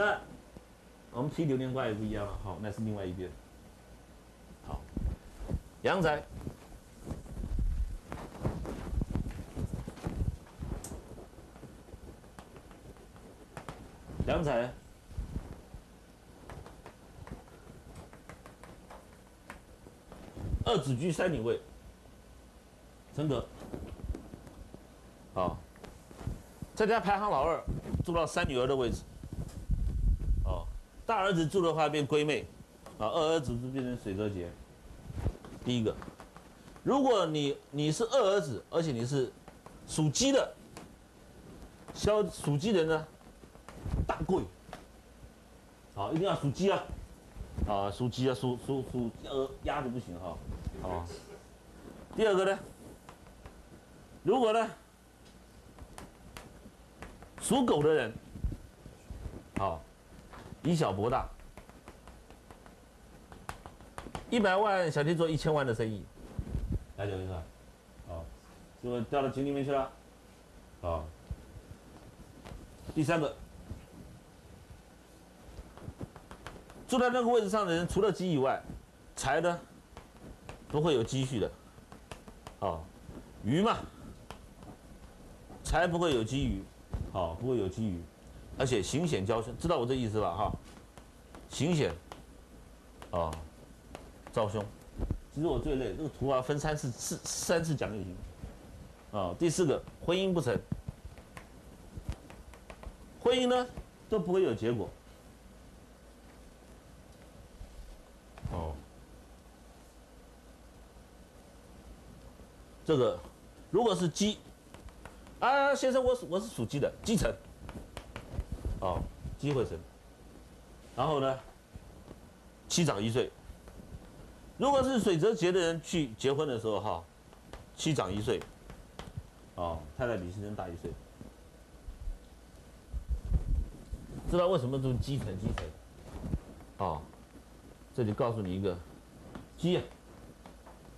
那我们踢榴莲瓜也不一样了，好，那是另外一边。好，阳宅，阳宅。 二子居三鼎位，承德，好，在家排行老二，住到三女儿的位置，哦，大儿子住的话变闺妹，啊，二儿子就变成水泽节。第一个，如果你是二儿子，而且你是属鸡的，属鸡人呢，大贵，好，一定要属鸡啊。 啊，属鸡啊，属鸭子不行哈。啊，第二个呢，如果呢，属狗的人，好，以小博大，100万小弟做1000万的生意，了解我意思吧？好，如果掉到井里面去了，好，第三个。 坐在那个位置上的人，除了鸡以外，财呢不会有积蓄的，好，鱼嘛，财不会有积余，好，不会有积余，而且行险交身，知道我这意思吧？哈，行险，啊，照凶。其实我最累，这个图啊分三次讲就行。啊，第四个婚姻不成，婚姻呢都不会有结果。 这个，如果是鸡，啊，先生，我是属鸡的，鸡辰，哦，鸡会辰。然后呢，妻长1岁。如果是水泽节的人去结婚的时候，哈，妻长1岁，哦，太太比先生大1岁。知道为什么读鸡辰？哦，这里告诉你一个，鸡呀，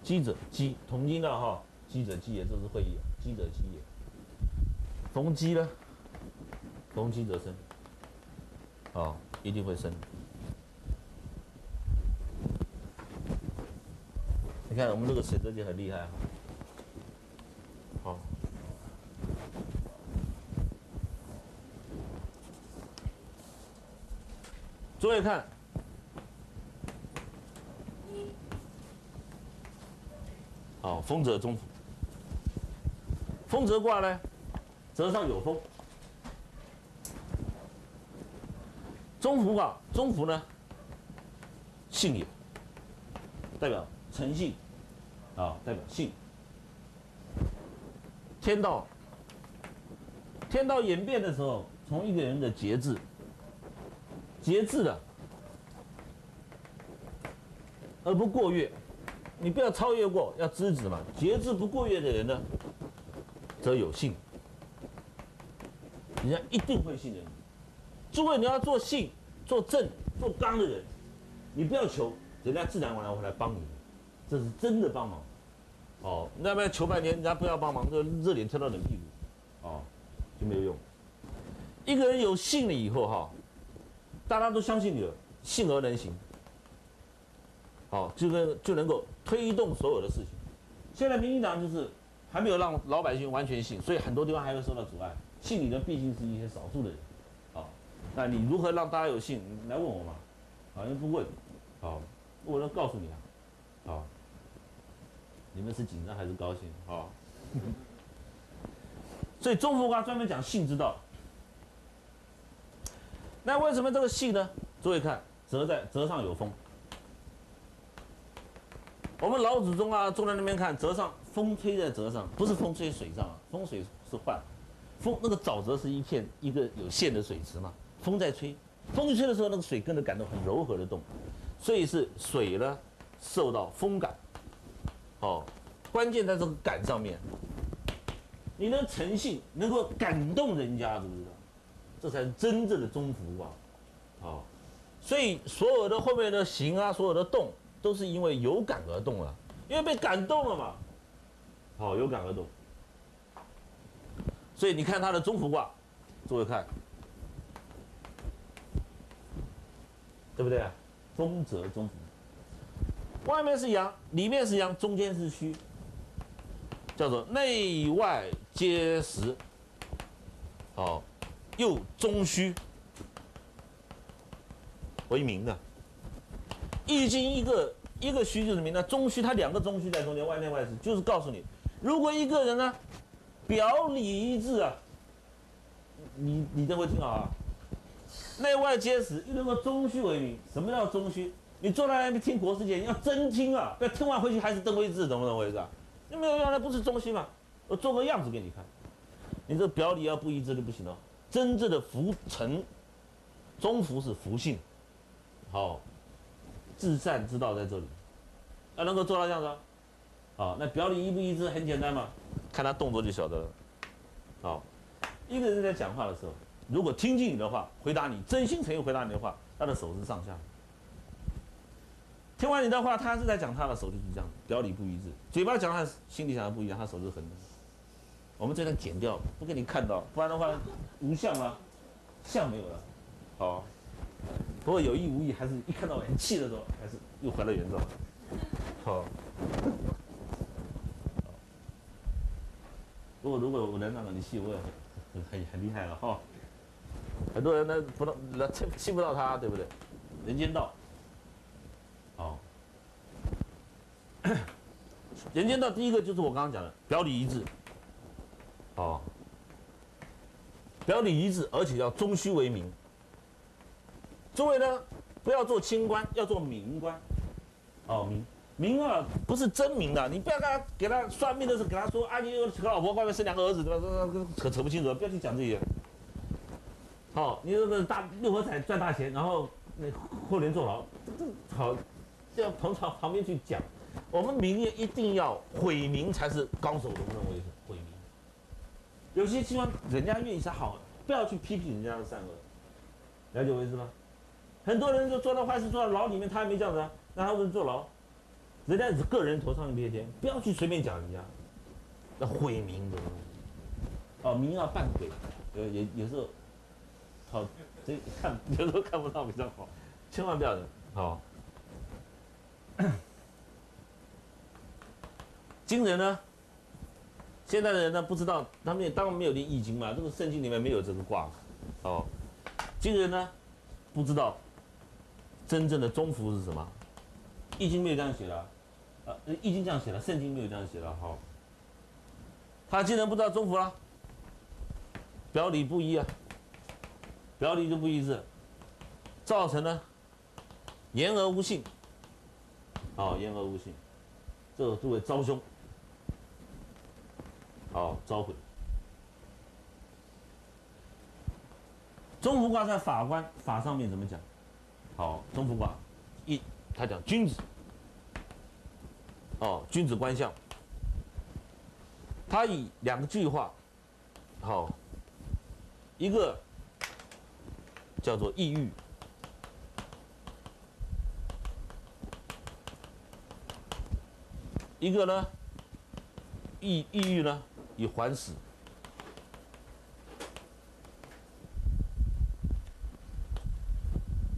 鸡者鸡，同音的哈。 鸡者鸡也，这是会意。鸡者鸡也，逢鸡呢，逢鸡则生，哦，一定会生。你看我们这个水泽节很厉害哈，好，诸位看。 好，风泽中府。风泽卦呢，泽上有风。中府卦，中府呢，信也，代表诚信，啊，代表信。天道，天道演变的时候，从一个人的节制，节制的，而不过越。 你不要超越过，要知止嘛。节制不过越的人呢，则有信，人家一定会信任你。诸位，你要做信、做正、做刚的人，你不要求，人家自然而然会来帮你，这是真的帮忙。哦，那么求半天，人家不要帮忙，就热脸贴到冷屁股，哦，就没有用。一个人有信了以后哈，大家都相信你了，信而能行。 好，就能够推动所有的事情。现在民进党就是还没有让老百姓完全信，所以很多地方还会受到阻碍。信你的毕竟是一些少数的人。好，那你如何让大家有信？你来问我嘛，好像不问。好，我能告诉你啊。好，你们是紧张还是高兴？好。所以中府卦专门讲信之道。那为什么这个信呢？诸位看，泽上有风。 我们老祖宗啊，坐在那边看，泽上风吹在泽上，不是风吹水上啊，风水是幻，风那个沼泽是一个有限的水池嘛，风在吹，风吹的时候那个水跟着感到很柔和的动，所以是水呢受到风感，哦，关键在这个感上面，你的诚信能够感动人家，知不知道？这才是真正的中福啊，哦，所以所有的后面的行啊，所有的动。 都是因为有感而动了，因为被感动了嘛。好，有感而动。所以你看他的中府卦，诸位看，对不对？中则中伏，外面是阳，里面是阳，中间是虚，叫做内外皆实。哦，又中虚为明的，易经一个虚就是明，那中虚它两个中虚在中间，外内外实，就是告诉你，如果一个人呢表里一致啊，你这会听好啊。 内外皆实，又能够中虚为明。什么叫中虚？你坐在那边听国师讲，你要真听啊，不要听完回去还是邓慧智，懂不懂我意思啊？那没有用，那不是中虚嘛？我做个样子给你看，你这表里要不一致就不行了。真正的浮沉，中浮是浮性，好，至善之道在这里，要能够做到这样子啊。好，那表里一不一致很简单嘛，看他动作就晓得了。好，一个人在讲话的时候。 如果听进你的话，回答你，真心诚意回答你的话，他的手是上下。听完你的话，他是在讲他的手就是这样，表里不一致，嘴巴讲他心里想的不一样，他手是横的。我们这段剪掉，不给你看到，不然的话无相啊，相没有了。好，不过有意无意还是一看到很气的时候，还是又回到原状。好，如果我能让你气，我也很厉害了哈。 很多人呢，不能气不到他，对不对？人间道，哦，人间道第一个就是我刚刚讲的表里一致，哦，表里一致，而且要中虚为明。诸位呢，不要做清官，要做明官。哦，明啊，不是真明的，你不要给他算命的时候给他说啊，你有个老婆，外面生两个儿子，对吧？扯不清楚，不要去讲这些。 好、哦，你这个大六合彩赚大钱，然后那后年坐牢，这好，要捧场旁边去讲。我们明月一定要毁明才是高手，我认为是毁明。有些地方人家愿意是好，不要去批评人家的善恶，了解我意思吗？很多人就做到坏事，做到牢里面，他还没这样子啊，那他为什么坐牢？人家是个人头上一片天，不要去随便讲人家，要毁明的。哦，明要扮鬼，有时候。 好，这看有时候看不到比较好，千万不要的。好，今人呢，现在的人呢不知道，他们也当然没有念易经嘛，这个圣经里面没有这个卦。哦，今人呢不知道真正的中孚是什么，易经没有这样写的，易经这样写的，圣经没有这样写的。好，他竟然不知道中孚了，表里不一啊。 表里就不一致，造成呢言而无信，哦，言而无信，这个诸位遭凶，哦，遭毁。中孚卦在法官法上面怎么讲？好、哦，中孚卦一，他讲君子，哦，君子观象，他以两句话，好、哦，一个。 叫做抑郁，一个呢，抑郁呢以还死，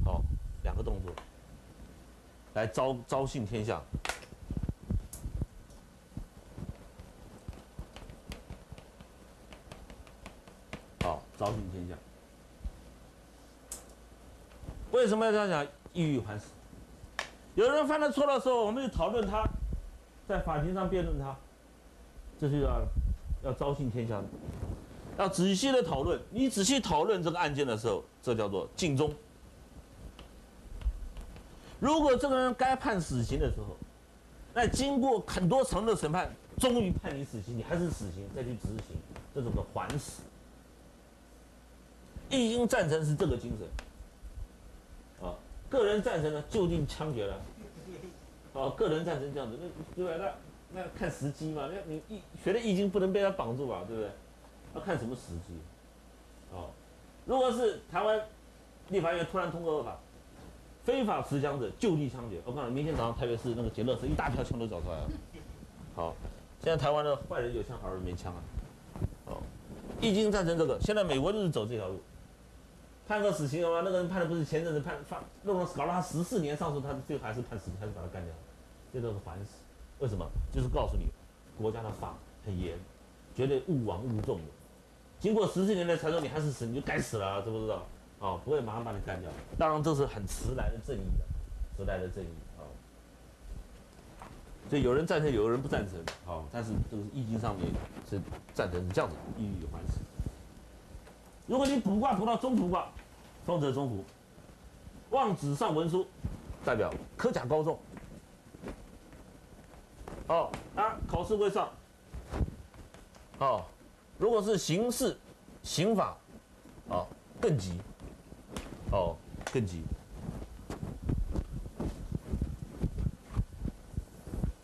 好，两个动作来昭信天下，好，昭信天下。 为什么要这样讲？抑郁还死。有人犯了错的时候，我们就讨论他，在法庭上辩论他，这是要昭信天下，要仔细的讨论。你仔细讨论这个案件的时候，这叫做尽忠。如果这个人该判死刑的时候，那经过很多层的审判，终于判你死刑，你还是死刑再去执行，这种的还死。易经赞成是这个精神。 啊，个人战神呢，就近枪决了。啊，个人战神这样子，对不对？那看时机嘛，那你学的易经不能被他绑住吧，对不对？要看什么时机。哦，如果是台湾立法院突然通过恶法，非法持枪者就地枪决。我告诉你，明天早上台北市那个捡垃圾一大票枪都找出来了。好，现在台湾的坏人有枪，好人没枪啊。哦，易经战神这个，现在美国就是走这条路。判个死刑的话，那个人判的不是前阵子判搞了他14年上诉，他最后还是判死刑，还是把他干掉了，这都是反死。为什么？就是告诉你，国家的法很严，绝对勿枉勿纵的。经过14年的缠斗，你还是死，你就该死了，知不知道？哦，不会马上把你干掉。当然这是很迟来的正义的，迟来的正义啊。所以有人赞成，有人不赞成，好、哦，但是这个易经上面是赞成是这样子，意欲还死。 如果你卜卦卜到中孚卦，双泽中孚，望子上文书，代表科甲高中。哦啊，考试会上。哦，如果是刑事、刑法，哦更急，哦更急。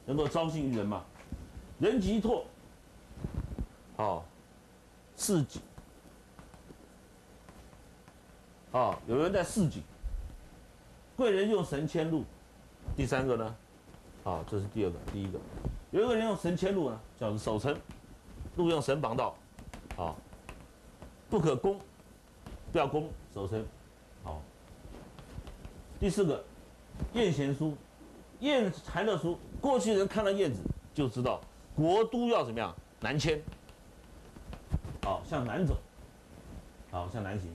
能够昭信于人嘛？人极拓，哦，事极。 啊、哦，有人在示警，贵人用神迁入。第三个呢，啊、哦，这是第二个，第一个，有一个人用神迁入呢，叫守成，路用神防道，啊、哦，不可攻，不要攻守成，好、哦。第四个，燕贤书，燕韩的书，过去人看到燕子就知道国都要怎么样南迁，好、哦、向南走，好、哦、向南行。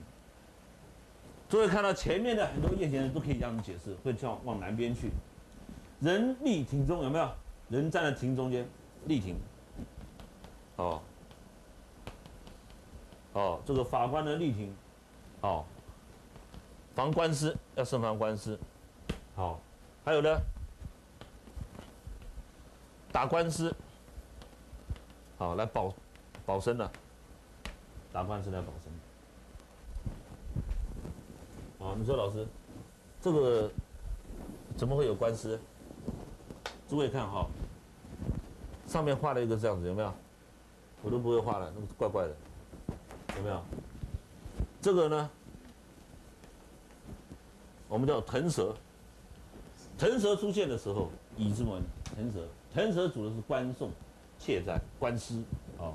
所以看到前面的很多验贤人都可以让你解释，会向往南边去。人立亭中有没有？人站在亭中间，立亭。哦，哦，这个法官的立亭，哦，防官司要慎防官司。好、哦，还有呢，打官司，好、哦、来保身啊，打官司来保身。 啊，你说老师，这个怎么会有官司？诸位看哈，上面画了一个这样子，有没有？我都不会画了，那么怪怪的，有没有？这个呢，我们叫腾蛇。腾蛇出现的时候，乙之文，腾蛇，腾蛇主的是官讼、窃占、官司啊、哦。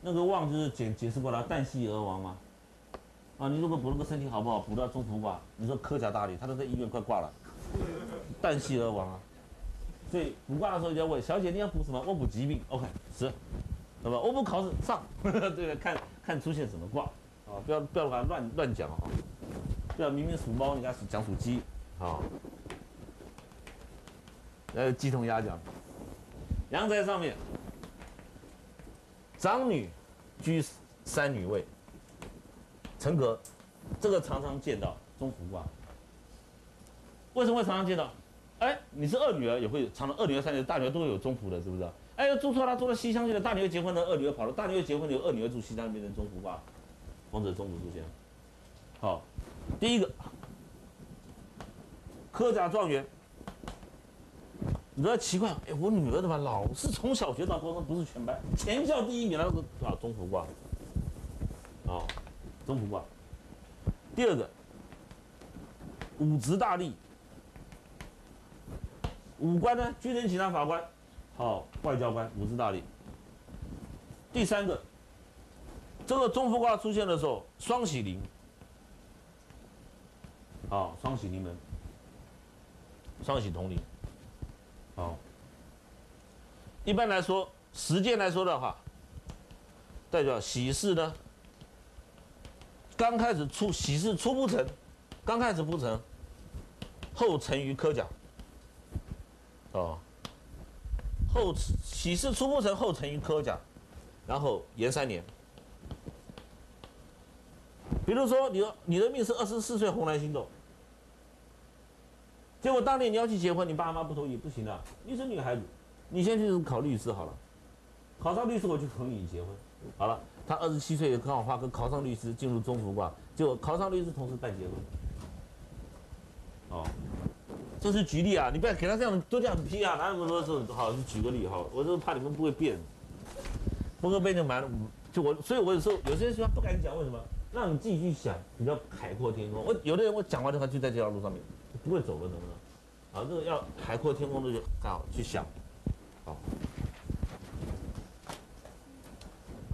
那个望就是解释过了，旦夕而亡嘛。 啊，你如果补那个身体好不好？补到中孚卦，你说科甲大理，他都在医院快挂了，旦夕而亡啊。所以卜卦的时候就要问小姐，你要补什么？我补疾病 ，OK， 是，那么我补考试上，对，看看出现什么卦啊，不要把它乱讲啊，不要明明属猫，人家讲属鸡啊，鸡同鸭讲。阳宅上面，长女居三女位。 成格，这个常常见到中孚卦。为什么会常常见到？哎，你是二女儿也会常常，二女儿、三女儿、大女儿都会有中孚的，是不是？哎，住错了，住到西乡去了，大女儿结婚了，二女儿跑了，大女儿结婚了，二女儿住西乡变成中孚卦，或者中孚出现。好，第一个，科甲状元。你说奇怪，哎，我女儿的嘛，老是从小学到高中不是全班，全校第一名，那是啊中孚卦。哦。 中孚卦，第二个，武职大吏，武官呢，军人、警察、法官，好、哦，外交官，武职大吏。第三个，这个中孚卦出现的时候，双喜临，好、哦，双喜临门，双喜同临，好、哦。一般来说，实践来说的话，代表喜事呢。 刚开始出喜事出不成，刚开始不成，后成于科甲。哦，后喜事出不成，后成于科甲，然后延3年。比如说你的命是24岁红鸾星斗，结果当年你要去结婚，你爸妈不同意，不行的，你是女孩子，你先去考律师好了，考上律师我就同意你结婚，好了。 他27岁刚好画跟考上律师进入中孚卦，结果考上律师同时办结婚。哦，这是举例啊，你不要给他这样都这样批啊，哪有那么多事？好，就举个例哈，我就怕你们不会变，不会变就蛮就我，所以我有时候有些地方不敢讲，为什么？让你自己去想，比较海阔天空。我有的人我讲完的话就在这条路上面不会走了，能不能？啊，这个要海阔天空的就好去想，好。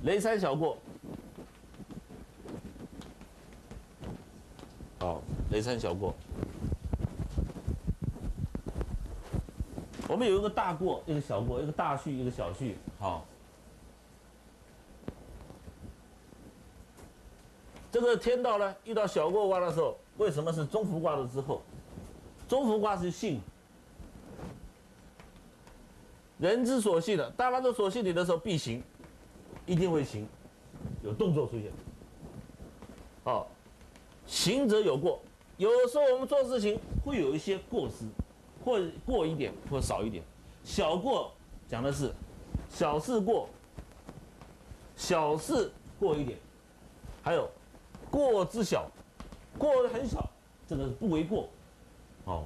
雷山小过，雷山小过。我们有一个大过，一个小过，一个大序，一个小序。好，这个天道呢，遇到小过卦的时候，为什么是中孚卦的之后？中孚卦是性，人之所系的，大家都所系你的时候必行，一定会行，有动作出现。好，行者有过，有时候我们做事情会有一些过失。 或过一点，或少一点。小过讲的是小事过，小事过一点，还有过之小，过得很小，这个不为过。哦，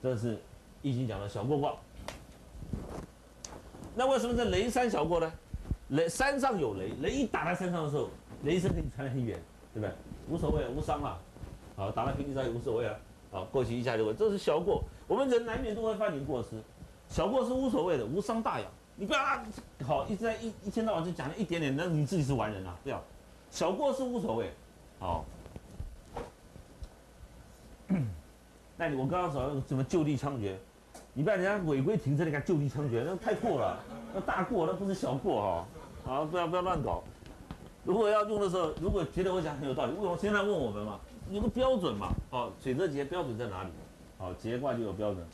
这是易经讲的小过卦。那为什么是雷山小过呢？雷山上有雷，雷一打在山上的时候，雷声可以传得很远，对不对？无所谓，无伤嘛。啊，打到平地上也无所谓啊。 啊，过去一下就过，这是小过。我们人难免都会犯点过失，小过失无所谓的，无伤大雅。你不要好一直在一天到晚就讲一点点，那你自己是完人啊，对吧？小过失无所谓。好，那我刚刚说什么就地枪决？你不要人家违规停车，你敢就地枪决，那太过了，那大过，那不是小过哈、哦。啊，不要乱搞。如果要用的时候，如果觉得我讲很有道理，为什么现在问我们嘛？ 有个标准嘛？哦，水泽节标准在哪里？哦，节卦就有标准。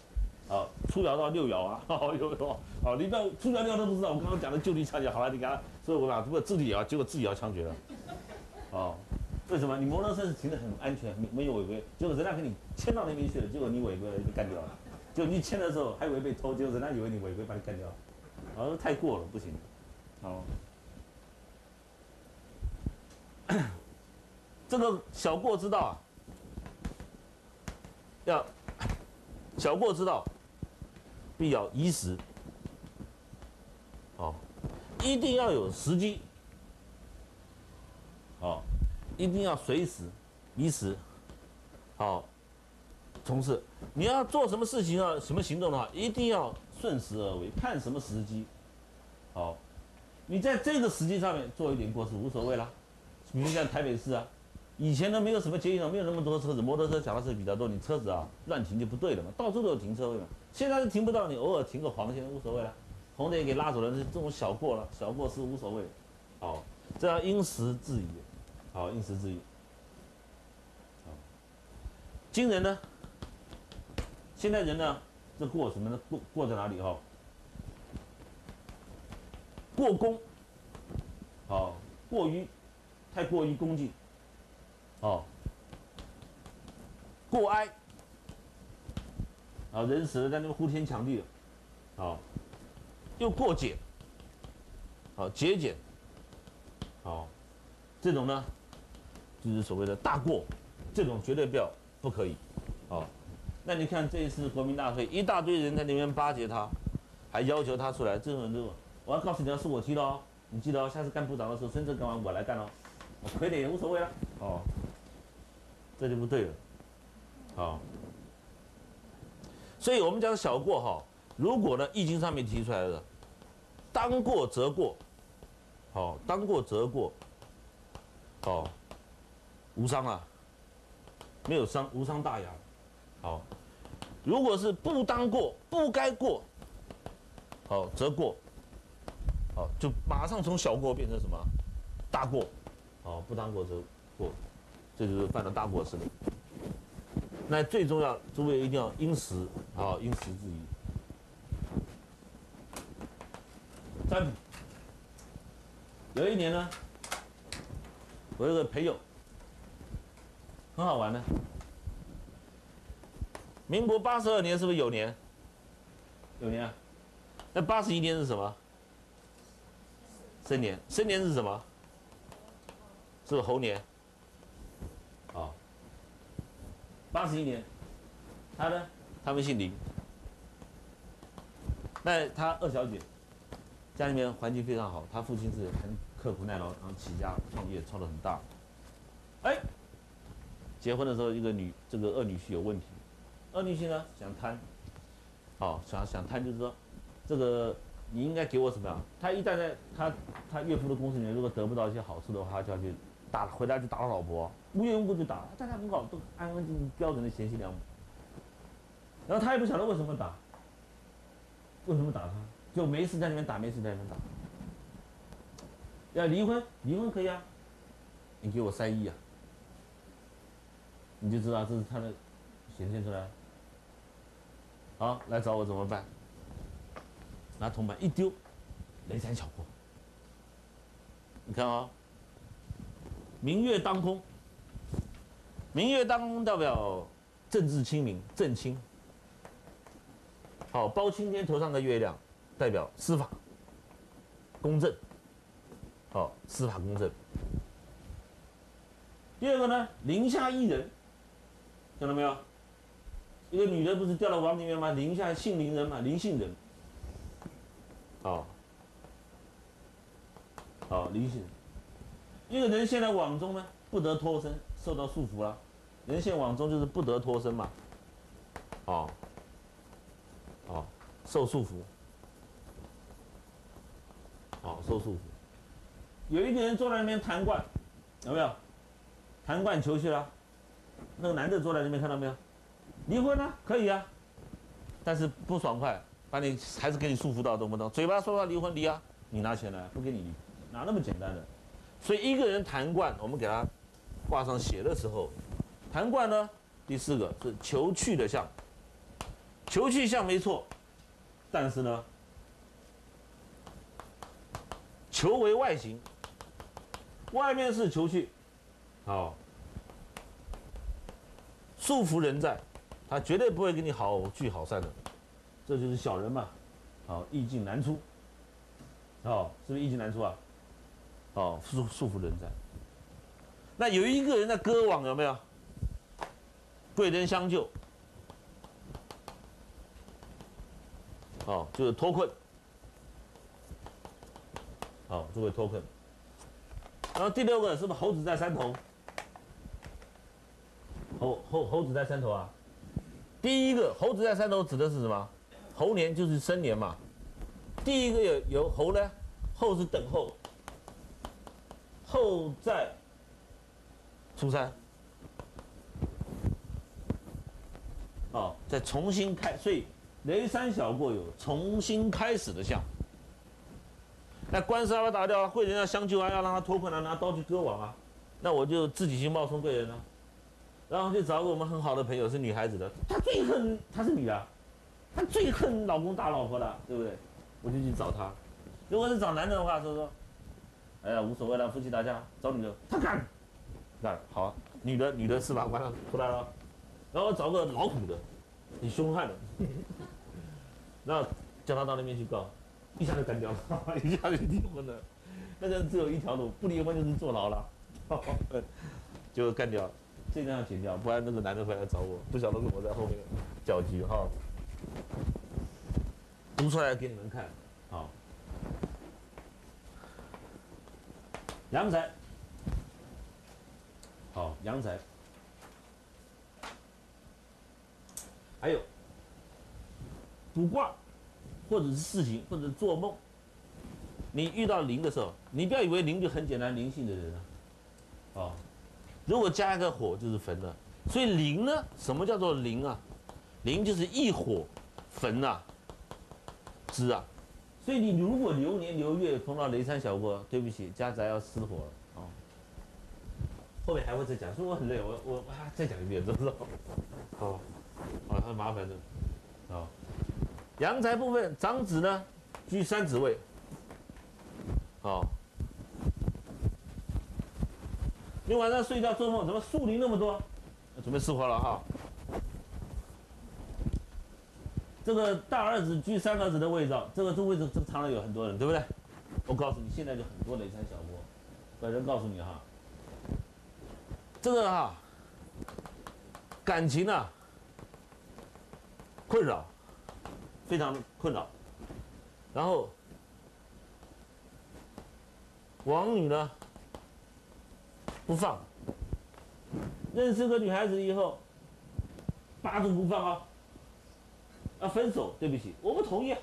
哦，初爻到六爻啊，哦，有哦，哦，你不要初爻六爻都不知道，我刚刚讲的就地枪决，好了，你给他，所以我把这个自己爻，结果自己爻枪决了。哦，为什么？你摩托车是停得很安全，没有违规，结果人家给你牵到那边去了，结果你违规了，就干掉了。就你牵的时候还以为被偷，结果人家以为你违规，把你干掉了。哦，太过了，不行。哦。这个小过之道啊，要小过之道，必要宜时。哦，一定要有时机。哦，一定要随时、宜时。好，从事你要做什么事情啊，什么行动的话，一定要顺时而为，看什么时机。好，你在这个时机上面做一点过失无所谓啦。比如像台北市啊。 以前呢，没有什么捷运上没有那么多车子，摩托车、脚踏车比较多。你车子啊乱停就不对了嘛，到处都有停车位嘛。现在是停不到，你偶尔停个黄线无所谓了，红的也给拉走了，这种小过了，小过失无所谓。好，这要因时制宜。好，因时制宜。好，今人呢，现在人呢，这过什么呢？过在哪里哈？过功，好，过于太过于恭敬。 哦，过哀，啊，人死了在那边呼天抢地的，好，又过俭，好节俭，好，这种呢，就是所谓的大过，这种绝对不可以，哦，那你看这一次国民大会，一大堆人在那边巴结他，还要求他出来，这种人，我要告诉你，是我踢的哦，你记得哦，下次干部长的时候，孙正干完我来干哦，我亏了也无所谓了，哦。 这就不对了，好，所以我们讲小过哈，如果呢《易经》上面提出来的，当过则过，好，当过则过，好，无伤啊，没有伤，无伤大雅，好，如果是不当过，不该过，好则过，好就马上从小过变成什么大过，好，不当过则过。 这就是犯了大过失了。那最重要，诸位一定要因时啊，因时制宜。占卜，有一年呢，我有个朋友，很好玩呢。民国82年是不是有年？有年啊。那81年是什么？申年。申年是什么？是猴年。 81年，他呢？他们姓林。那他二小姐，家里面环境非常好，他父亲是很刻苦耐劳，然后起家创业，创得很大。哎，结婚的时候，这个二女婿有问题，二女婿呢想贪，哦，想贪就是说，这个你应该给我什么呀？他一旦在他岳父的公司里面，如果得不到一些好处的话，他就要去打回来就打老婆。无缘无故就打，大家不搞都安安静静标准的贤妻良母。然后他也不晓得为什么打，为什么打他，就没事在那边打，没事在那边打。要离婚，离婚可以啊，你给我3亿啊，你就知道这是他的显现出来。好，来找我怎么办？拿铜板一丢，雷闪小过。你看啊、哦，明月当空，明月当空代表政治清明，正清。好，包青天头上的月亮代表司法公正。 好、哦，司法公正。第二个呢，林下一人，看到没有？一个女人不是掉到网里面吗？林下姓林人嘛，林姓人。哦，好、哦，林姓人。一个人陷在网中呢，不得脱身，受到束缚了。人陷网中就是不得脱身嘛。哦，哦，受束缚。哦，受束缚。 有一个人坐在那边弹罐，有没有？弹罐求去了，那个男的坐在那边，看到没有？离婚呢、啊，可以啊，但是不爽快，把你还是给你束缚到，懂不懂？嘴巴说要离婚离啊，你拿钱来，不给你离，哪那么简单的？所以一个人弹罐，我们给他挂上血的时候，弹罐呢，第四个是求去的相，求去相没错，但是呢，求为外形。 外面是求去，好，束缚人在，他绝对不会跟你好聚好散的，这就是小人嘛，好，意境难出，哦，是不是意境难出啊？哦，束缚人在。那有一个人在割网，有没有？贵人相救，哦，就是脱困，哦，就会脱困。 然后第六个是不是猴子在山头？猴子在山头啊！第一个猴子在山头指的是什么？猴年就是生年嘛。第一个有猴呢，后是等候，后在初三，哦，再重新开，所以雷山小过有重新开始的象。 那官司要不要打掉啊？贵人要相救啊，要让他脱困啊，拿刀去割网啊。那我就自己去冒充贵人啊，然后就找个我们很好的朋友，是女孩子的，她最恨她是女的，她最恨老公打老婆的，对不对？我就去找她。如果是找男人的话，说，哎呀无所谓了，夫妻打架找女的，她敢，敢好、啊，女的司法官出来了，然后找个老虎的，很凶悍的，那叫她到那边去告。 一下就干掉了，一下就离婚了。那个只有一条路，不离婚就是坐牢了，就干掉。这个要剪掉，不然那个男的回来找我，不晓得是我在后面搅局哈。读出来给你们看，好。阳宅，好阳宅，还有卜卦。 或者是事情，或者做梦，你遇到灵的时候，你不要以为灵就很简单，灵性的人啊，哦，如果加一个火就是焚了，所以灵呢，什么叫做灵啊？灵就是一火焚啊，知啊，所以你如果流年流月碰到雷山小过，对不起，家宅要失火了哦。后面还会再讲，所以我很累，我再讲一遍，知不知道？哦，哦，很麻烦的，哦。 阳宅部分，长子呢居三子位，好。你晚上睡觉做梦，怎么树林那么多？准备失火了哈。这个大儿子居三儿子的位置，这个位置这藏了有很多人，对不对？我告诉你，现在就很多雷山小过，本人告诉你哈，这个哈感情啊困扰。 非常困扰，然后王女呢不放，认识个女孩子以后，扒住不放啊，啊分手，对不起，我不同意、啊，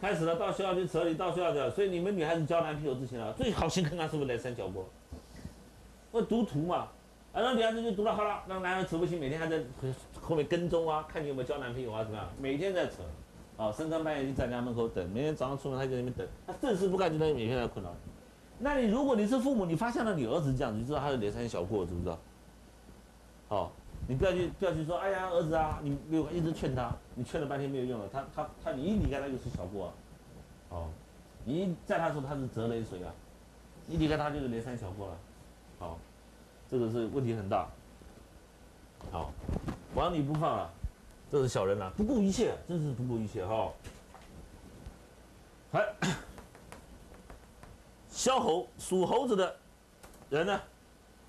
开始了到学校去扯你，到学校去，所以你们女孩子交男朋友之前啊，最好先看看是不是雷山小过，我读图嘛，然后比方说就读了好了，让男人扯不清，每天还在后面跟踪啊，看你有没有交男朋友啊，怎么样？每天在扯，啊、哦，深更半夜就在家门口等，每天早上出门他就在那边等，他正事不干就在每天来困扰你。那你如果你是父母，你发现了你儿子这样，你就知道他有哪三小过，知不知道？哦，你不要去说，哎呀，儿子啊，你没有一直劝他，你劝了半天没有用了，他你跟他又是小过、啊，哦，你在他说他是折雷水啊，一离开他就是雷山小过了，好、哦，这个是问题很大，好、哦，往里不放啊，这是小人啊，不顾一切，真是不顾一切哈、哦，还。枭猴属猴子的人呢，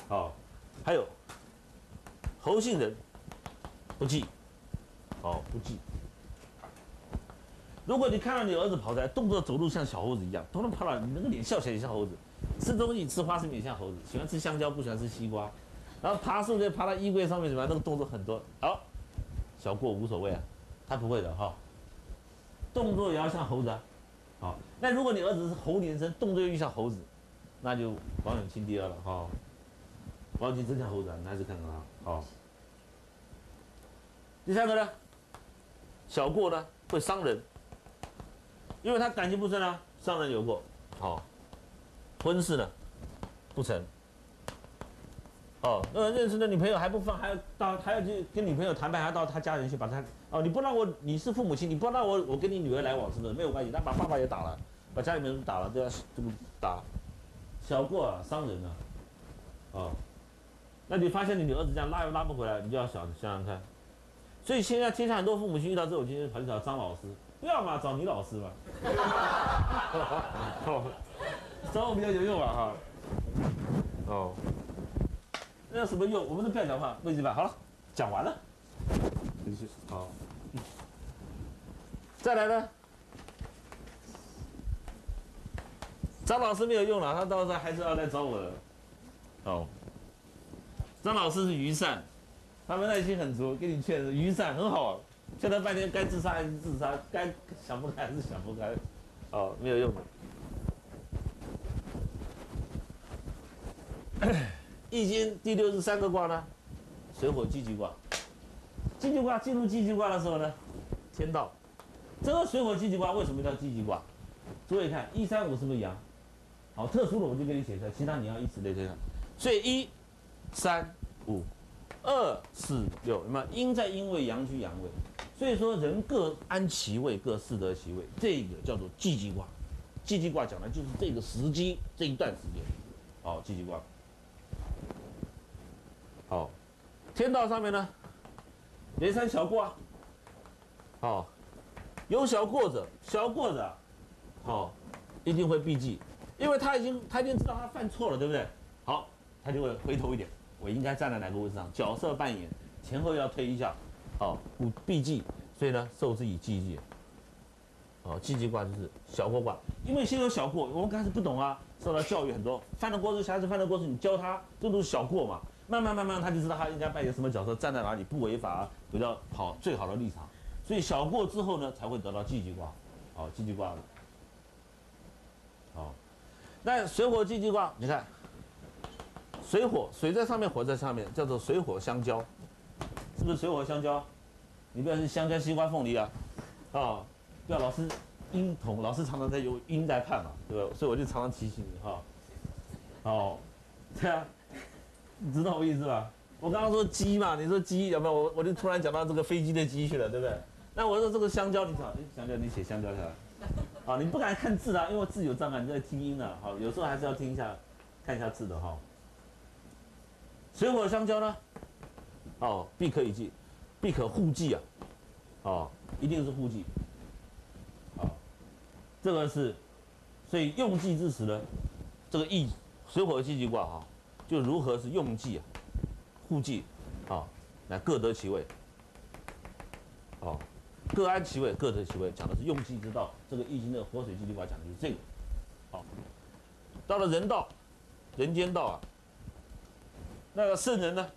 好、哦，还有猴性人不济，好、哦、不济。如果你看到你儿子跑出来，动作走路像小猴子一样，通通跑了，你那个脸笑起来也像猴子，吃东西吃花生米也像猴子，喜欢吃香蕉不喜欢吃西瓜，然后爬树就爬到衣柜上面什么，那个动作很多，好、哦，小过无所谓啊，他不会的哈、哦，动作也要像猴子啊。好，那如果你儿子是猴年生，动作又遇上猴子，那就王永庆第二了哈、哦。王永庆真像猴子、啊，你还是看看他。好、哦，第三个呢，小过呢会伤人，因为他感情不深啊，伤人有过。好、哦，婚事呢不成。哦，那认识的女朋友还不放，还要去跟女朋友谈判，还要到他家人去把他哦，你不让我，你是父母亲，你不让我跟你女儿来往，是不是没有关系？他把爸爸也打了，把家里面人打了，对吧？这个打，小过啊，伤人啊，哦，那你发现你儿子这样拉又拉不回来，你就要想想看。所以现在天下很多父母亲遇到这种情况，跑去找张老师，不要嘛，找倪老师嘛，找我比较有用啊哈，哦。那有什么用？我们都不要讲话，为什么？好了，讲完了。好、嗯，再来呢？张老师没有用了，他到时候还是要来找我的。哦，张老师是愚善，他们耐心很足，跟你劝愚善很好，劝他半天，该自杀还是自杀，该想不开还是想不开，哦，没有用的。易经第63个卦呢，水火积极卦。积极卦进入积极卦的时候呢，天道。这个水火积极卦为什么叫积极卦？注意看，135是不是阳？好，特殊的我就给你写出来，其他你要以此类推上。所以1、3、5、2、4、6，那么阴在阴位，阳居阳位。所以说人各安其位，各适得其位，这个叫做积极卦。积极卦讲的就是这个时机这一段时间。好，积极卦。好，天道上面呢，雷山小过啊。好，有小过者，好，一定会避忌，因为他已经知道他犯错了，对不对？好，他就会回头一点，我应该站在哪个位置上？角色扮演，前后要推一下，好，不避忌，所以呢，受之以忌忌。好，忌忌卦就是小过卦，因为先有小过，我们开始不懂啊，受到教育很多，犯了过错，小孩子犯了过错，你教他，这都是小过嘛。慢慢，他就知道他应该扮演什么角色，站在哪里不违法，比较好最好的立场。所以小过之后呢，才会得到积极卦。好，积极卦了。好，那水火积极卦，你看，水在上面，火在上面，叫做水火相交，是不是水火相交？你不要是香蕉、西瓜、凤梨啊，啊，不要老是阴同，老是常常在有阴在看嘛，对吧？所以我就常常提醒你哈。哦，对啊。你知道我意思吧？我刚刚说鸡嘛，你说鸡有没有？我就突然讲到这个飞机的鸡去了，对不对？那我说这个香蕉，你写香蕉下来，好，你不敢看字啊，因为字有障碍，你在听音呢、啊，好，有时候还是要听一下，看一下字的哈。水火相交呢，哦，必可以忌，必可互忌啊，哦，一定是互忌，好，这个是，所以用忌之时呢，这个易水火积极卦哈。就如何是用忌啊，互忌，啊、哦，来各得其位，哦，各安其位，各得其位，讲的是用忌之道。这个易经的火水积极卦讲的就是这个。好、哦，到了人道，人间道啊，那个圣人呢？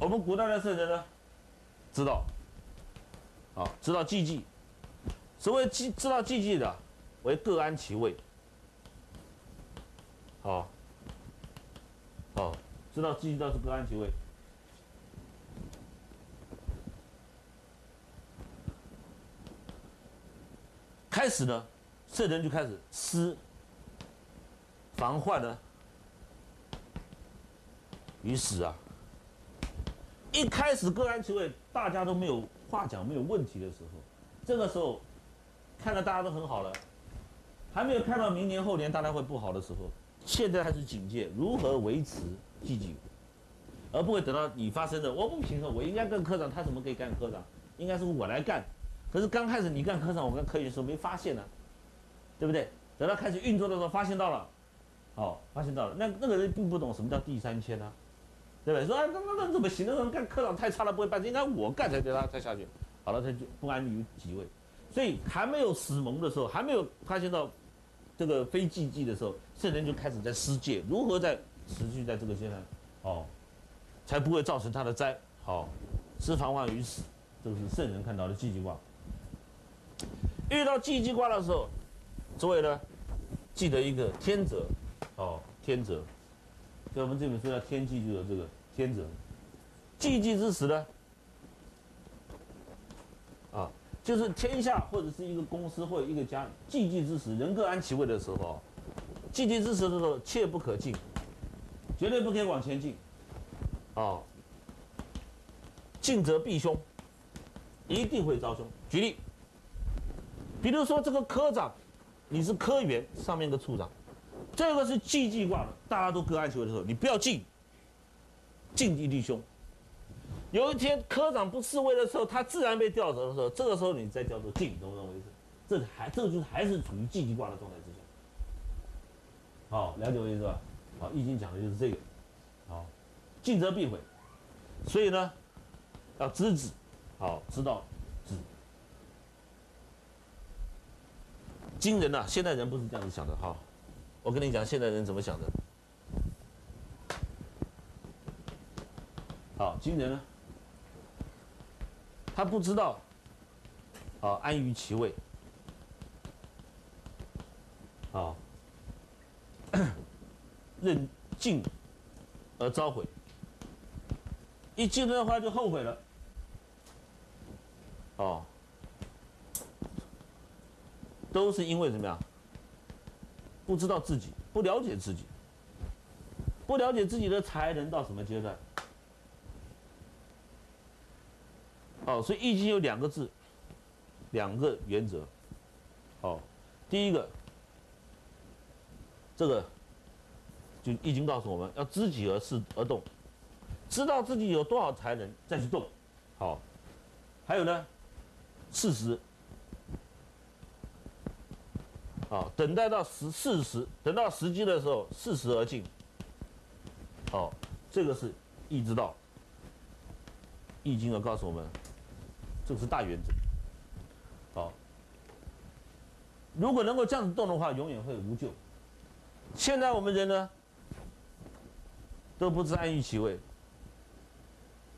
我们古代的圣人呢，知道，啊、哦，知道忌忌，所谓知道忌忌的，为各安其位。哦，哦，知道继续到这个安息位。开始呢，这人就开始思防患呢于死啊。一开始各安其位，大家都没有话讲，没有问题的时候，这个时候看到大家都很好了，还没有看到明年后年大家会不好的时候，现在还是警戒如何维持积极，而不会等到你发生的我不平衡，我应该干科长，他怎么可以干科长？应该是我来干。可是刚开始你干科长，我干科员的时候没发现呢、啊，对不对？等到开始运作的时候发现到了，哦，发现到了，那个人并不懂什么叫第三签啊，对不对？说啊，那怎么行？那干科长太差了，不会办事，应该我干才对，他才下去。好了，他就不安于己位，所以还没有死盟的时候，还没有发现到这个非禁忌的时候，圣人就开始在施戒，如何在持续在这个阶段，哦，才不会造成他的灾。好、哦，施防患于死，这个是圣人看到的积极卦。遇到积极卦的时候，诸位呢，记得一个天泽，哦，天泽，所以我们这本书叫《天纪》，就有这个天泽。寂寂之时呢，啊，就是天下或者是一个公司或者一个家，寂寂之时，人各安其位的时候啊，寂寂之时的时候，切不可进，绝对不可以往前进，啊，进则必凶，一定会遭凶。举例。比如说这个科长，你是科员，上面一个处长，这个是忌忌卦的，大家都各安其位的时候，你不要进，进一定凶。有一天科长不示威的时候，他自然被调走的时候，这个时候你再叫做进，懂不懂我意思？这就是还是处于忌忌卦的状态之下。好，了解我意思吧？好，易经讲的就是这个。好，进则必悔，所以呢，要知止，好，知道止。今人呐、啊，现代人不是这样子想的哈。我跟你讲，现代人怎么想的？好，今人呢，他不知道，啊，安于其位，啊，任进而遭悔，一进的话就后悔了，哦。都是因为怎么样？不知道自己，不了解自己，不了解自己的才能到什么阶段？哦，所以《易经》有两个字，两个原则。哦，第一个，这个就《易经》告诉我们要知己而事而动，知道自己有多少才能再去动。好，还有呢，事实。啊，等待到事实，等到时机的时候，适时而进。哦，这个是易之道，易经呢告诉我们，这个是大原则。好、哦，如果能够这样子动的话，永远会无救。现在我们人呢，都不知安于其位。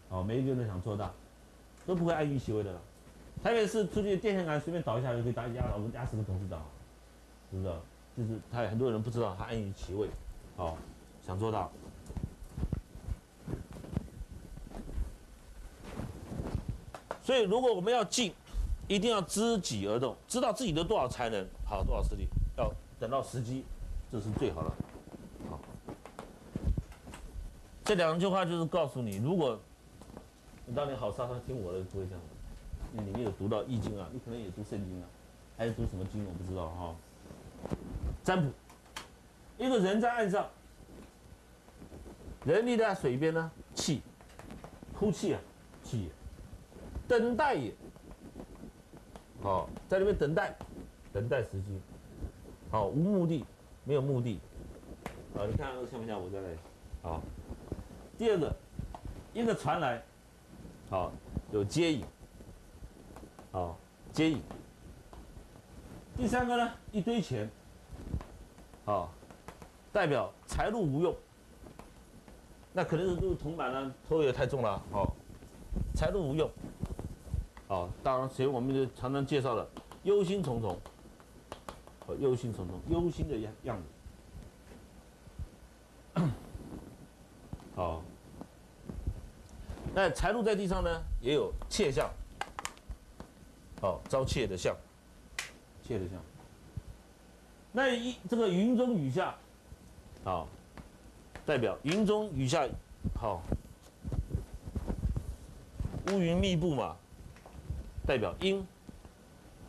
哦，每一个人都想做大，都不会安于其位的了。台北市出去电线杆随便倒一下就可以压死个董事长。知不知道？就是他很多人不知道，他安于其位，好、哦，想做到。所以，如果我们要进，一定要知己而动，知道自己的多少才能，好多少实力，要等到时机，这是最好的。好，这两句话就是告诉你，如果你当年好沙沙听我的，不会这样。你里面有读到《易经》啊，你可能也读圣经啊，还是读什么经我不知道哈。哦占卜，一个人在岸上，人立在水边呢，气，哭泣啊，气也，等待也，好、哦，在那边等待，等待时机，好、哦，无目的，没有目的，好、哦，你看像不像我在那里？好、哦，第二个，一个船来，好、哦，有接引，好、哦，接引。第三个呢，一堆钱，啊、哦，代表财路无用，那可能是都是铜板了，头也太重了，哦，财路无用，哦，当然，所以我们就常常介绍了忧心忡忡，哦，忧心忡忡，忧心的样子好，那财路在地上呢，也有窃相，好，遭窃的相，窃的相。那这个云中雨下，好，代表云中雨下，好，乌云密布嘛，代表因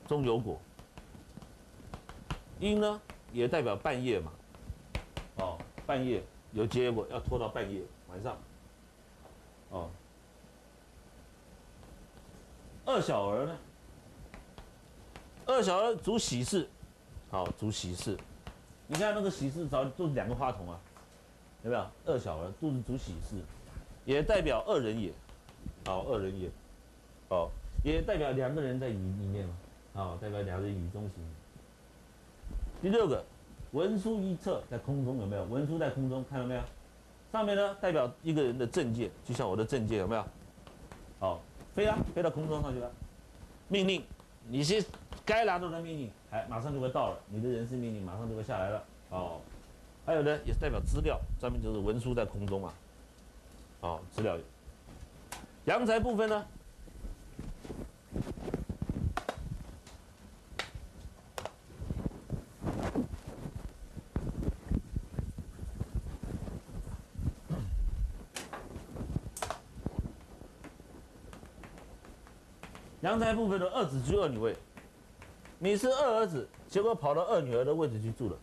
中有果，因呢也代表半夜嘛，哦，半夜。 有结果要拖到半夜晚上，哦。二小儿呢？二小儿主喜事，好，主喜事。你看那个喜事早就是两个话筒啊，有没有？二小儿都是主喜事，也代表二人也，好、哦，二人也，哦，也代表两个人在雨里面嘛，好、哦，代表两人雨中行。第六个。 文殊一策在空中有没有？文殊在空中看到没有？上面呢代表一个人的政见，就像我的政见有没有？好，飞啊，飞到空中上去了。命令，你是该拿到的命令，哎，马上就会到了。你的人事命令马上就会下来了。哦，还有呢，也是代表资料，专门就是文殊在空中嘛。哦，资料。阳宅部分呢？ 阳宅部分的二子居二女位，你是二儿子，结果跑到二女儿的位置去住了，